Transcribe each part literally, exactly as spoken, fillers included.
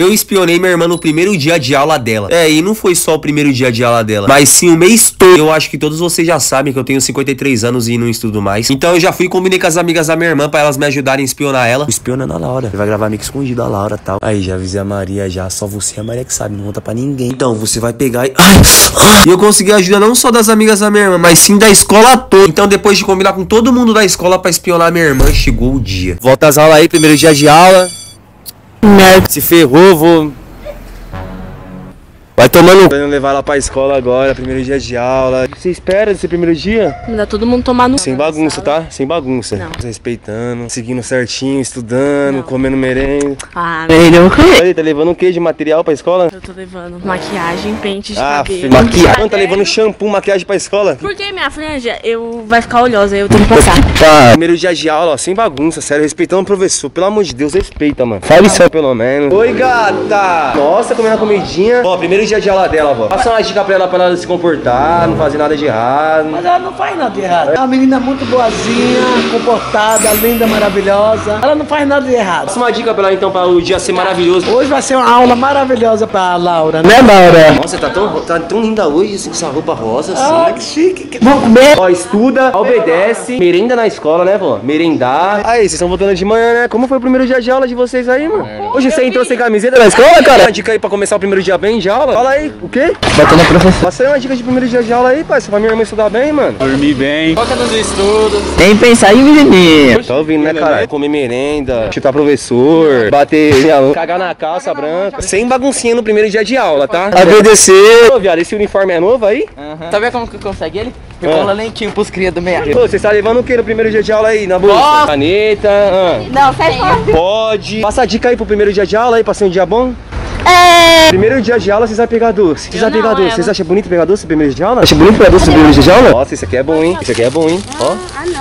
Eu espionei minha irmã no primeiro dia de aula dela. É, e não foi só o primeiro dia de aula dela, mas sim o mês todo. Eu acho que todos vocês já sabem que eu tenho cinquenta e três anos e não estudo mais. Então eu já fui e combinei com as amigas da minha irmã pra elas me ajudarem a espionar ela. Espiona na Laura. Você vai gravar meio que escondido a Laura e tal. Aí já avisei a Maria já. Só você e a Maria que sabe, não conta pra ninguém. Então você vai pegar e... Ai, ai. E eu consegui a ajuda não só das amigas da minha irmã, mas sim da escola toda. Então depois de combinar com todo mundo da escola pra espionar a minha irmã, chegou o dia. Volta às aulas aí, primeiro dia de aula. Merda. Se ferrou, vou... Vai tomando... Vou levar ela pra escola agora, primeiro dia de aula. O que você espera desse primeiro dia? Mandar todo mundo tomar no... Sem bagunça, tá? Sem bagunça. Não. Respeitando, seguindo certinho, estudando, não. Comendo merenda. Ah, merenda eu vou comer. Tá levando o que de material pra escola? Eu tô levando maquiagem, pente de ah, cabelo. Maquiagem? Tá levando shampoo, maquiagem pra escola? Por que minha franja? Eu... Vai ficar oleosa, eu tenho que passar. Tá. Primeiro dia de aula, ó, sem bagunça, sério. Respeitando o professor. Pelo amor de Deus, respeita, mano. Fala isso aí, pelo menos. Oi, gata. Nossa, comendo a comidinha. Ó, primeiro dia de aula dela, vó. Passa uma dica pra ela, pra ela se comportar, não fazer nada de errado. Mas ela não faz nada de errado. É uma menina muito boazinha, comportada, linda, maravilhosa. Ela não faz nada de errado. Passa uma dica pra ela, então, pra o dia ser maravilhoso. Hoje vai ser uma aula maravilhosa pra Laura, né, Laura? Nossa, tá tão, tá tão linda hoje, assim, com essa roupa rosa, assim. Ah, que chique. Vamos comer. Ó, estuda, obedece, merenda na escola, né, vó? Merendar. Aí, vocês estão voltando de manhã, né? Como foi o primeiro dia de aula de vocês aí, mano? Hoje você entrou sem camiseta na escola, cara? Uma dica aí pra começar o primeiro dia bem de aula? Fala aí, o quê? Batendo a professora. Passa aí uma dica de primeiro dia de aula aí, pai. Pra minha irmã estudar bem, mano. Dormir bem. Foca nos estudos. Tem que pensar em menininha. Tá ouvindo, né, cara? Comer merenda, chutar professor, bater, cagar na calça branca. Sem baguncinha no primeiro dia de aula, tá? Agradecer. Ô, viado, esse uniforme é novo aí? Aham. Sabe como que consegue ele? Me cola lentinho pros cria do meio. Pô, você tá levando o que no primeiro dia de aula aí? Na bolsa? Caneta? Não, sai fora. Pode. Passa a dica aí pro primeiro dia de aula aí, pra ser um dia bom. É... Primeiro dia de aula, vocês vão pegar doce. Vocês vão pegar doce. Vocês acham bonito pegar doce no primeiro dia de aula? Acha bonito pegar doce no primeiro dia de aula? Nossa, isso aqui é bom, hein? Isso aqui é bom, hein? Ó,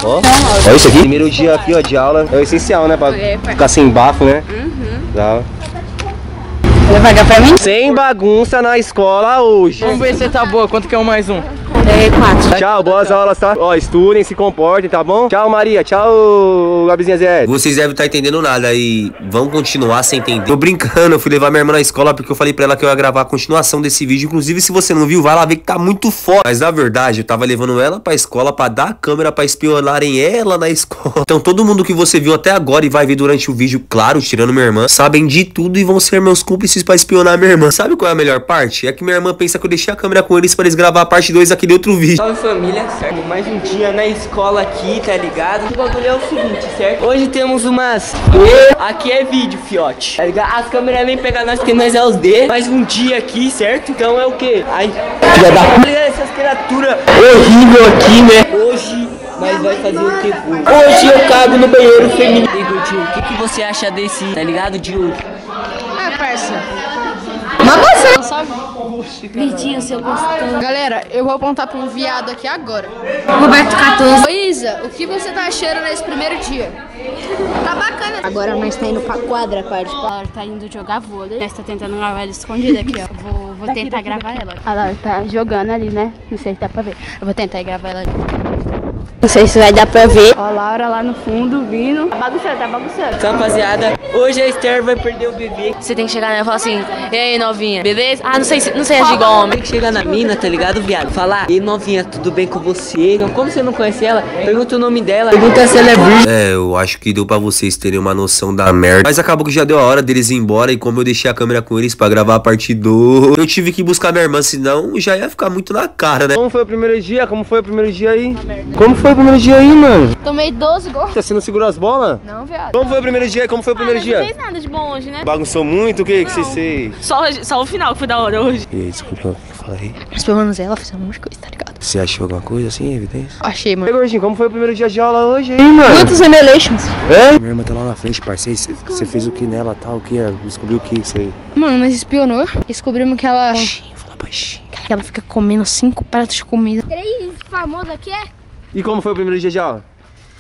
ó. Ó isso aqui. Primeiro dia aqui, ó, de aula. É o essencial, né? Pra ficar sem bafo, né? Uhum. Tá. Vai pagar pra mim? Sem bagunça na escola hoje. Vamos ver se tá boa. Quanto que é um mais um? quatro. Tchau, boas aulas, tá? Ó, estudem, se comportem, tá bom? Tchau, Maria. Tchau, Gabizinha, Zé. Vocês devem estar entendendo nada e vão continuar sem entender. Tô brincando, eu fui levar minha irmã na escola porque eu falei pra ela que eu ia gravar a continuação desse vídeo. Inclusive, se você não viu, vai lá ver que tá muito foda. Mas, na verdade, eu tava levando ela pra escola pra dar a câmera pra espionarem ela na escola. Então, todo mundo que você viu até agora e vai ver durante o vídeo, claro, tirando minha irmã, sabem de tudo e vão ser meus cúmplices pra espionar minha irmã. Sabe qual é a melhor parte? É que minha irmã pensa que eu deixei a câmera com eles pra eles gravar a parte dois aqui dentro. Outro vídeo. Salve família, certo? Mais um dia na escola aqui, tá ligado? O bagulho é o seguinte, certo? Hoje temos umas... Aqui é vídeo, fiote, tá ligado? As câmeras vêm pegar nós porque nós é os D. Mais um dia aqui, certo? Então é o quê? Ai, filha da... Essas criaturas horrível aqui, né? Hoje... Mas vai fazer o que for. Hoje eu cago no banheiro feminino. Gil, o que, que você acha desse, tá ligado, Gil? Ah, parça. Mas você... Vitinho, seu gostoso. Galera, eu vou apontar pra um viado aqui agora. Roberto quatorze. Ô, Isa, o que você tá achando nesse primeiro dia? Tá bacana. Agora nós tá indo pra quadra, parte. A Laura tá indo jogar vôlei. Nós tá tentando gravar ela escondida aqui, ó. Vou, vou tá tentar aqui, gravar aqui. Ela. A Laura tá jogando ali, né? Não sei se dá pra ver. Eu vou tentar gravar ela ali. Não sei se vai dar pra ver. Ó, a Laura lá no fundo, vindo. Tá bagunçando, tá bagunçando. Então, rapaziada, hoje a Esther vai perder o bebê. Você tem que chegar nela e falar assim, e aí, novinha, beleza? Ah, não sei, não sei agir igual homem. Tem que chegar na mina, tá ligado, viado? Falar, e novinha, tudo bem com você? Então, como você não conhece ela, pergunta o nome dela, pergunta se ela é virgem. É, eu acho que deu pra vocês terem uma noção da merda. Mas acabou que já deu a hora deles ir embora e como eu deixei a câmera com eles pra gravar a parte dois, eu tive que buscar minha irmã, senão já ia ficar muito na cara, né? Como foi o primeiro dia? Como foi o primeiro dia aí? Uma merda. Como foi o primeiro dia aí, mano? Tomei doze gols. Você não segurou as bolas? Não, viado. Como foi o primeiro dia? Como foi o primeiro ah, dia? Não fez nada de bom hoje, né? Bagunçou muito, o que que você fez? Só, só o final que foi da hora hoje. E aí, desculpa, falei. Mas pelo menos ela fez um monte de coisa, tá ligado? Você achou alguma coisa assim, evidência? Achei, mano. E gordinho, como foi o primeiro dia de aula hoje aí, mano? Muitos revelations. É? Minha irmã tá lá na frente, parceiro. Você fez o que nela, tal, o que? Descobriu o que isso aí? Mano, nós espionou. Descobrimos que ela... Baixinho, fala baixinho. Que ela fica comendo cinco pratos de comida. Três famosos aqui é... E como foi o primeiro dia de aula?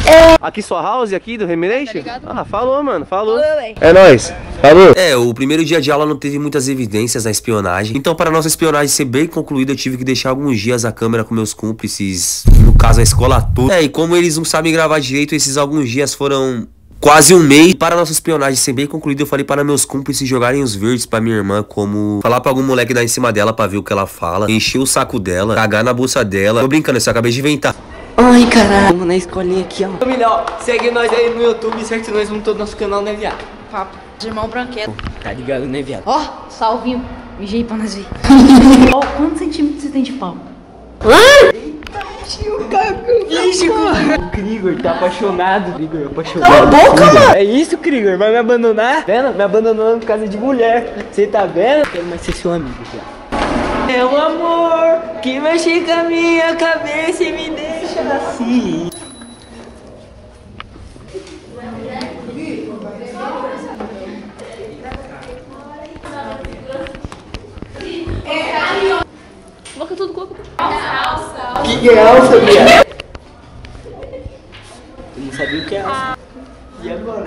É. Aqui sua house, aqui do Remelation? Tá ah, falou, mano, falou. Oi. É nóis. Falou. É, o primeiro dia de aula não teve muitas evidências na espionagem. Então, para a nossa espionagem ser bem concluída, eu tive que deixar alguns dias a câmera com meus cúmplices. No caso, a escola toda. É, e como eles não sabem gravar direito, esses alguns dias foram... quase um mês. E para nossa espionagem ser bem concluída, eu falei para meus cúmplices jogarem os verdes pra minha irmã, como falar pra algum moleque dar em cima dela pra ver o que ela fala, encher o saco dela, cagar na bolsa dela. Tô brincando, eu só acabei de inventar. Ai, caralho. Vamos na escolinha aqui, ó. Família, ó, segue nós aí no YouTube, certo? Nós vamos todo nosso canal, né, viado? Papo. De irmão branqueto. Tá ligado, né, viado? Ó, oh, salvinho. Mijei pra nós ver. Ó, oh, quantos centímetros você tem de pau? Ah! Eita, tio, cara. O Krigor tá apaixonado. Krigor, apaixonado. Cala a boca, mano. É isso, Krigor, vai me abandonar? Vendo? Me abandonando por causa de mulher. Você tá vendo? Quero mais ser seu amigo, viado. Meu amor, que mexe com a minha cabeça e me deixa assim. Coloca tudo, coloca tudo. Alça, alça. Que é alça, viado? Eu não sabia o que é alça. E agora?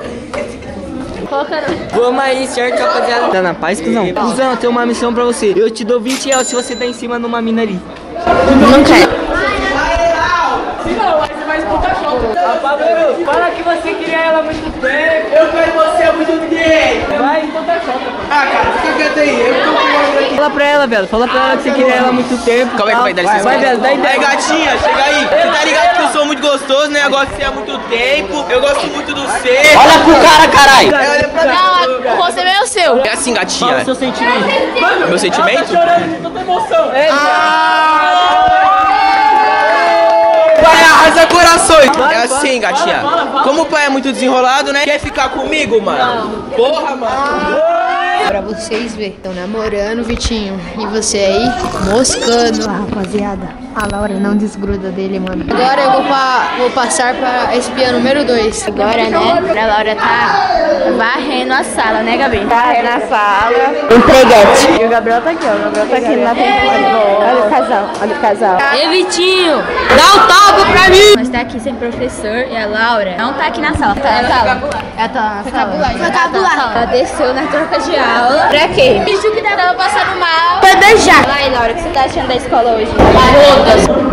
Vamos aí, certo, rapaziada? Tá na paz, cuzão? Cuzão, eu tenho uma missão pra você. Eu te dou vinte reais se você tá em cima numa mina ali. Não quero. Se não, aí você vai escutar a Pablo, fala que você queria ela muito tempo. Eu quero você há muito tempo. Vai, escutar a conta. Ah, cara, fica quieto aí. Eu tô com ela aqui. Fala pra ela, velho. Fala pra ela que você queria ela há muito tempo. Como é que vai dar licença? Vai, velho, dá ideia. Aí, gatinha, chega aí. Você tá ligado que eu sou muito gostoso, né? Eu gosto de você há muito tempo. Eu gosto muito do ser. Olha pro cara, caralho. Olha pra não, você é o seu. É assim, gatinha. Fala o seu sentimento. Mano, meu sentimento? Eu tô chorando de toda emoção. É, vai, arrasa corações. Vai, é assim, vai, gatinha. Fala, fala, fala. Como o pai é muito desenrolado, né? Quer ficar comigo, mano? Não. Porra, mano. Ah. Pra vocês verem. Estão namorando, Vitinho. E você aí, moscando. Ah, rapaziada, a Laura não desgruda dele, mano. Agora eu vou, pra, vou passar pra espia número dois. Agora, né? A Laura tá varrendo a sala, né, Gabi? Varrendo a sala. Empreguete. E o Gabriel tá aqui, ó. O Gabriel tá aqui na frente. Olha o casal, olha o casal. E Vitinho, dá o top. Pra mim. Nós tá aqui sem professor e a Laura não tá aqui na sala. Tá na sala. Ela tá na sala. Ela desceu na troca de aula. Pra quê? Bicho que tava passando mal. Pra beijar. Vai, Laura, o que você tá achando da escola hoje? Garotas.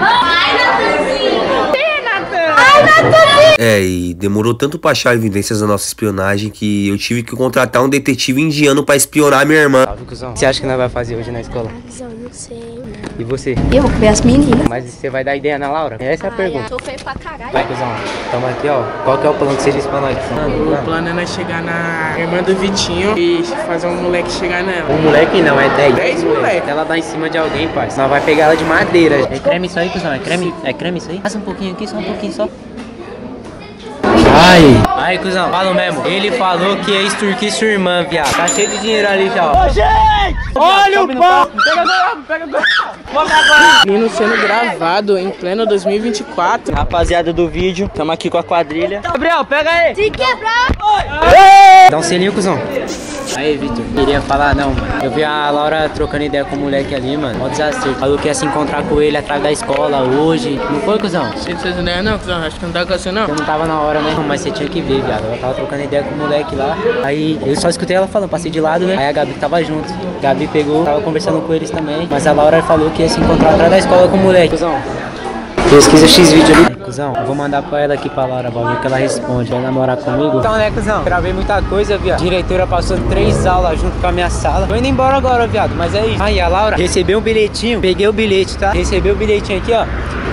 Ai, Natanzinha. Tem, Natan. Ai, Natanzinha. É, e demorou tanto pra achar evidências da nossa espionagem que eu tive que contratar um detetive indiano pra espionar minha irmã. O que você acha que nós vai fazer hoje na escola? Ah, não sei. E você? Eu vou ver as meninas. Mas você vai dar ideia na Laura? Essa é a ai, pergunta. Tô feio pra caralho. Vai, cuzão. Tamo aqui, ó. Qual que é o plano que você disse pra nós? O ah. plano é nós chegar na irmã do Vitinho e fazer um moleque chegar nela. Um moleque não, é dez. dez moleques. Ela dá em cima de alguém, pai. Senão vai pegar ela de madeira. É creme isso aí, cuzão? É creme? É creme isso aí? Passa um pouquinho aqui, só um pouquinho só. Ai. Ai, cuzão, fala mesmo. Ele falou que ia extorquir sua irmã, viado. Tá cheio de dinheiro ali, já, ó. Ô, gente! Olha o pau! Pega agora, pega agora. Vamos agora. Menino sendo gravado em pleno dois mil e vinte e quatro. Rapaziada do vídeo, tamo aqui com a quadrilha. Gabriel, pega aí. Se quebrar. Oi. Dá um selinho, cuzão. Aí, Vitor, queria falar não, mano. Eu vi a Laura trocando ideia com o moleque ali, mano. Mó desacerto. Falou que ia se encontrar com ele atrás da escola hoje. Não foi, cuzão? Você não fez ideia não, cuzão. Acho que não tava com você não. Eu não tava na hora, né? Mas você tinha que ver, viado. Ela tava trocando ideia com o moleque lá. Aí eu só escutei ela falando, passei de lado, né? Aí a Gabi tava junto. A Gabi pegou, tava conversando com eles também. Mas a Laura falou que ia se encontrar atrás da escola com o moleque. Cuzão. Pesquisa X vídeo ali. Cuzão, eu vou mandar pra ela aqui pra Laura, pra ver que ela responde. Vai namorar comigo? Então, né, cuzão? Gravei muita coisa, viado. A diretora passou três aulas junto com a minha sala. Tô indo embora agora, viado, mas é isso. Aí, a Laura recebeu um bilhetinho. Peguei o bilhete, tá? Recebeu o bilhetinho aqui, ó.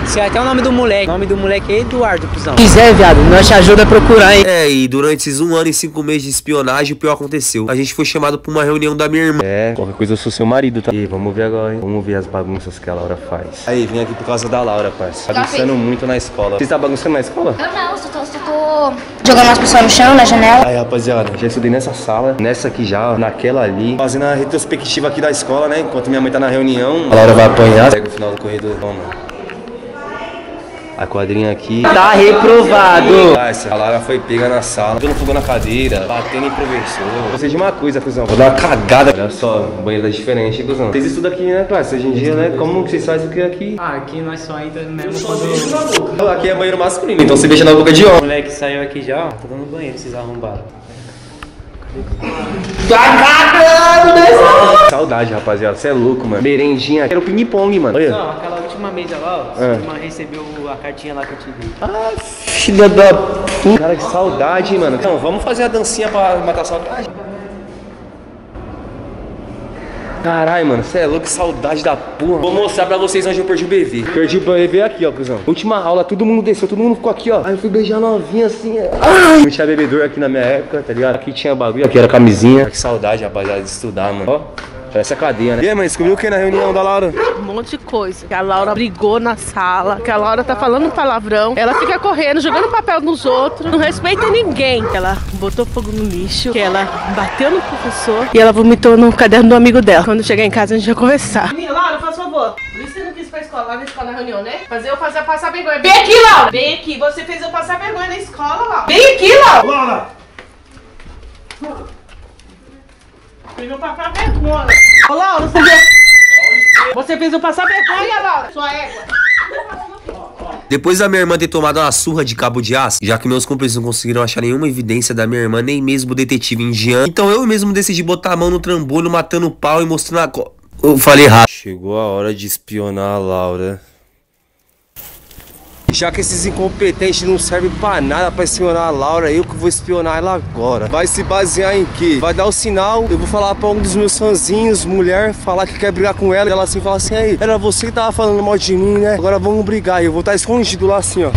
Sei até o nome do moleque. O nome do moleque é Eduardo, cuzão. Se quiser, viado, nós te ajuda a procurar, hein? É, e durante esses um ano e cinco meses de espionagem, o pior aconteceu. A gente foi chamado pra uma reunião da minha irmã. É, qualquer coisa eu sou seu marido, tá? E vamos ver agora, hein? Vamos ver as bagunças que a Laura faz. Aí, vim aqui por causa da Laura, parça. Tá bagunçando muito na escola. Você tá bagunçando na escola? Eu não, só tô, só tô jogando as pessoas no chão, na janela. Aí, rapaziada, já estudei nessa sala, nessa aqui já, naquela ali. Fazendo a retrospectiva aqui da escola, né? Enquanto minha mãe tá na reunião, a Laura vai apanhar. Pega o final do corredor, vamos. A quadrinha aqui. Tá reprovado. A Laura foi pega na sala, dando fogo na cadeira, batendo em professor. Eu sei de uma coisa, cuzão. Vou dar uma cagada. Olha só, banheiro é diferente, hein, cuzão. Vocês estudam aqui, né, classe? Hoje em dia, né? Como que vocês fazem o que aqui? Ah, aqui nós só entra mesmo fazer. Aqui é banheiro masculino, então você beija na boca de homem. O moleque saiu aqui já, ó. Tá dando banheiro, vocês arrombaram. Tá cagando, né? Saudade, rapaziada. Você é louco, mano. Merendinha. Era o ping-pong, mano. Olha. Não, aquela última última mesa lá, ó, sua irmã recebeu a cartinha lá que eu te dei. Ah, filha da puta. Cara, que saudade, hein, mano. Então, vamos fazer a dancinha pra matar a saudade. Caralho, mano, você é louco, que saudade da porra. Vou mostrar pra vocês onde eu perdi o bebê. Perdi o bebê aqui, ó, cuzão. Última aula, todo mundo desceu, todo mundo ficou aqui, ó. Aí eu fui beijar novinha assim. Ai! Não tinha bebedouro aqui na minha época, tá ligado? Aqui tinha bagulho, aqui era camisinha. Que saudade, rapaziada, de estudar, mano. Ó, parece a cadeia, né? E aí, mãe, descobriu o que na reunião da Laura? Um monte de coisa. Que a Laura brigou na sala, que a Laura tá falando um palavrão. Ela fica correndo, jogando papel nos outros. Não respeita ninguém. Que ela botou fogo no lixo, que ela bateu no professor e ela vomitou no caderno do amigo dela. Quando chegar em casa, a gente vai conversar. Menina, Laura, faz favor. Por isso você não quis ir pra escola, lá na escola na reunião, né? Fazer eu fazer, passar vergonha. Vem aqui, Laura! Vem aqui, você fez eu passar vergonha na escola, Laura. Vem aqui, Laura! Laura! Fez eu passar vergonha. Ô, Laura, você fez... Você fez eu passar vergonha, Laura! Sua égua! Depois da minha irmã ter tomado uma surra de cabo de aço, já que meus cúmplices não conseguiram achar nenhuma evidência da minha irmã, nem mesmo o detetive indiano, então eu mesmo decidi botar a mão no trambolho, matando o pau e mostrando a co... Eu falei errado. Chegou a hora de espionar a Laura. Já que esses incompetentes não servem pra nada pra espionar a Laura, eu que vou espionar ela agora. Vai se basear em quê? Vai dar o sinal, eu vou falar pra um dos meus fãzinhos, mulher, falar que quer brigar com ela. E ela assim, fala assim, aí, era você que tava falando mal de mim, né? Agora vamos brigar. E eu vou estar escondido lá assim, ó.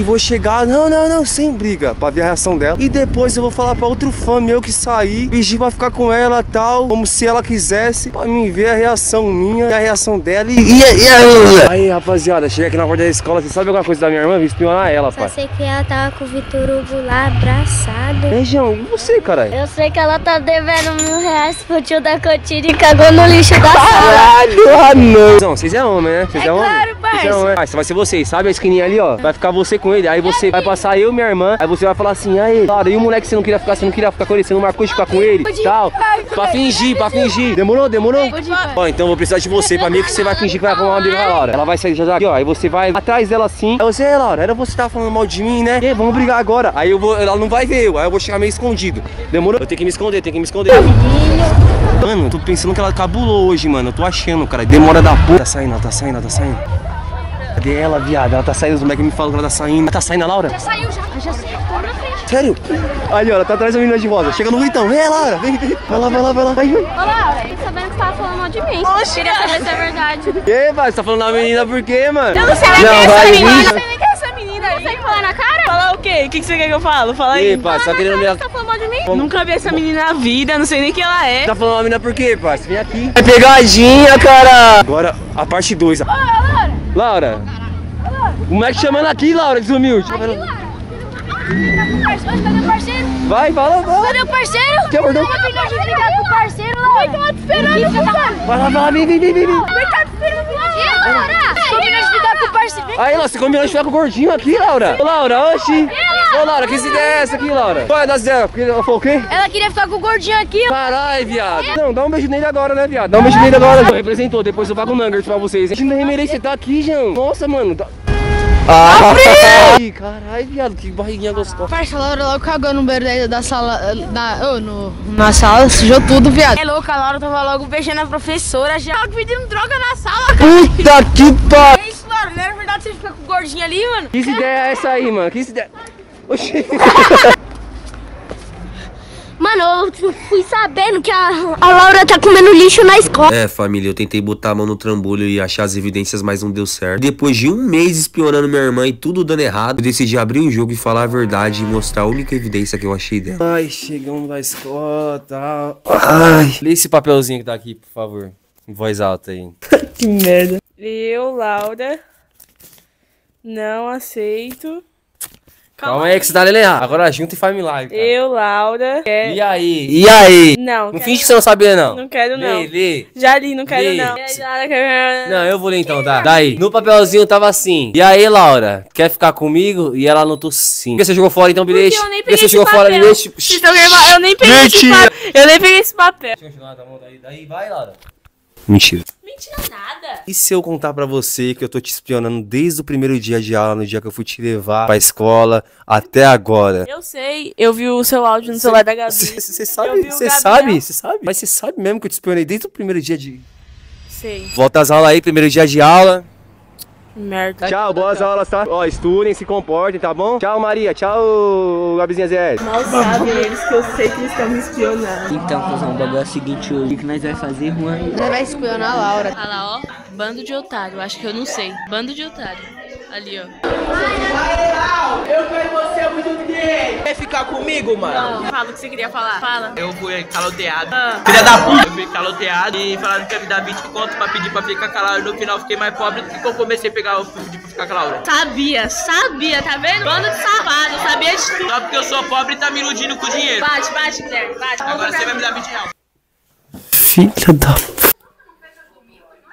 E vou chegar, não, não, não, sem briga, pra ver a reação dela. E depois eu vou falar pra outro fã meu que sair, pedir pra ficar com ela e tal, como se ela quisesse, pra mim ver a reação minha e a reação dela. E, e, e a... Aí, rapaziada, cheguei aqui na porta da escola, você sabe alguma coisa da minha irmã? Vim espionar ela, pai. Eu sei que ela tava com o Vitor Hugo lá, abraçado. Beijão, e você, caralho? Eu sei que ela tá devendo mil reais pro tio da Cotilha e cagou no lixo da sala. Caralho, ah, não. Não, vocês é homem, né? Vocês é, é homem? Claro, parça. É homem. Ah, vai ser vocês, sabe a esquininha ali, ó? Vai ficar você com ele, aí você vai passar eu e minha irmã, aí você vai falar assim, aí, Laura, e o moleque que você não queria ficar, você não queria ficar com ele, você não marcou de ficar com ele, tal, pra fingir, pra fingir, demorou, demorou? Ó, então vou precisar de você, pra mim que você vai fingir que vai arrumar uma briga na Laura, ela vai sair já já aqui, ó, aí você vai atrás dela assim, aí você, Laura, era você que tava falando mal de mim, né, e vamos brigar agora, aí eu vou, ela não vai ver eu, aí eu vou chegar meio escondido, demorou? Eu tenho que me esconder, tenho que me esconder. Mano, tô pensando que ela cabulou hoje, mano, eu tô achando, cara, demora da porra, tá saindo, tá saindo, tá saindo. Cadê ela, viado? Ela tá saindo, os moleques me falam que ela tá saindo. Ela tá saindo, a Laura? Já saiu, já. Já saiu, tá na frente. Sério? Ali, ó, ela tá atrás da menina de rosa. Chega no gritão. Vem, Laura, vem, vem. Vai lá, vai lá, vai lá. Vai, vai. Ô, Laura, eu tô sabendo que você tava falando mal de mim. Oxe, queria saber se é verdade. E, vai, você tá falando da menina por quê, mano? Eu não sei nem quem é essa menina. Eu não sei nem quem é essa menina. Aí. Você falar na cara? Falar o quê? O que você quer que eu falo? Fala aí. E, pai, tá querendo minha... tá falando mal de mim? Como? Nunca vi essa menina na vida, não sei nem quem ela é. Tá falando mal da menina por quê, pai? Vem aqui. É pegadinha, cara. Agora, a parte dois. Ô, Laura. Laura, o moleque chamando aqui, Laura, desumilde. Aqui, Laura. Cadê o parceiro? Vai, fala, vai. Cadê o parceiro? Quer acordar? Não pode brigar com o parceiro, Laura. Vai, tá te esperando. Vai lá, vai lá, vem, vem, vem, vem. Vai, tá te esperando. Ei, Laura. Você combinou de ficar com o parceiro. Aí, Laura, você combinou de ficar com o gordinho aqui, Laura. Ô, Laura, oxi. Ô, Laura, que ideia é essa aqui, Laura? Vai, dá zero. Ela falou o quê? Ela queria ficar com o gordinho aqui. Caralho, viado. Não, dá um beijo nele agora, né, viado? Dá um beijo nele agora. Representou, depois eu pago um nugget pra vocês. A gente nem merece estar aqui, João. Nossa, mano. Ah, ai, caralho, viado, que barriguinha gostosa. Parça, a Laura logo cagou no beiro da sala, da, oh, no, na sala, sujou tudo, viado. É louca, a Laura tava logo beijando a professora, já tava pedindo droga na sala, cara. Puta que pariu. É isso, Laura, não era verdade você ficar com o gordinho ali, mano? Que ideia é essa aí, mano? Que ideia... Oxi. Mano, eu fui sabendo que a, a Laura tá comendo lixo na escola. É, família, eu tentei botar a mão no trambolho e achar as evidências, mas não deu certo. Depois de um mês espionando minha irmã e tudo dando errado, eu decidi abrir o jogo e falar a verdade e mostrar a única evidência que eu achei dela. Ai, chegamos da escola, tá... Ai... Lê esse papelzinho que tá aqui, por favor. Em voz alta aí. Que merda. Eu, Laura, não aceito... Calma, Calma aí que você tá lendo errado. Agora junta e faz milagre, cara. Eu, Laura... Quero... E aí? E aí? Não, não finge que você não sabia, não. Não quero, não. Lê, lê. Já li, não quero, lê. Não. Não, eu vou ler então, dá. Daí. No papelzinho tava assim. E aí, Laura? Quer ficar comigo? E ela anotou sim. Por que você jogou fora, então, bilhete? Porque eu nem peguei esse papel. Por que você jogou fora, bilhete? Eu nem peguei esse papel. Eu nem peguei esse papel. Deixa eu continuar, tá bom? Daí, daí, vai, Laura. Mentira. Mentira nada. E se eu contar pra você que eu tô te espionando desde o primeiro dia de aula, no dia que eu fui te levar pra escola, até agora? Eu sei, eu vi o seu áudio no celular da Gabi. Você sabe, você sabe, você sabe. Mas você sabe mesmo que eu te espionei desde o primeiro dia de... Sei. Volta às aulas aí, primeiro dia de aula. Merda. Tchau, boas aulas, tá? Ó, estudem, se comportem, tá bom? Tchau, Maria. Tchau, Gabizinha Zé. Mal sabem eles que eu sei que eles estão me espionando. Então, cuzão, o bagulho é o seguinte hoje. O que nós vai fazer, Juan? Nós vai espionar a Laura. Olha lá, ó. Bando de otário. Acho que eu não sei. Bando de otário. Ali, ó. Vai, Lau! Eu quero você muito gay! Quer ficar comigo, mano? Não. Fala o que você queria falar. Fala. Eu fui caloteado. Ah. Filha da puta. Eu fui caloteado e falaram que ia me dar vinte contos pra pedir pra ficar calado. No final fiquei mais pobre do que eu comecei a pegar o filme de ficar calado. Sabia, sabia, tá vendo? Bando de safado, sabia de tudo. Só porque eu sou pobre e tá me iludindo com o dinheiro. Bate, bate, Guilherme, bate. Agora você vai me dar vinte reais. Filha da puta.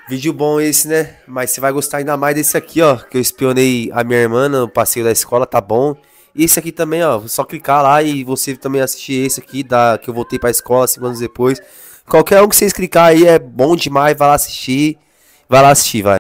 Vídeo bom esse, né? Mas você vai gostar ainda mais desse aqui, ó. Que eu espionei a minha irmã no passeio da escola, tá bom? E esse aqui também, ó. Só clicar lá e você também assistir esse aqui, da, que eu voltei pra escola cinco anos depois. Qualquer um que vocês clicar aí é bom demais. Vai lá assistir. Vai lá assistir, vai.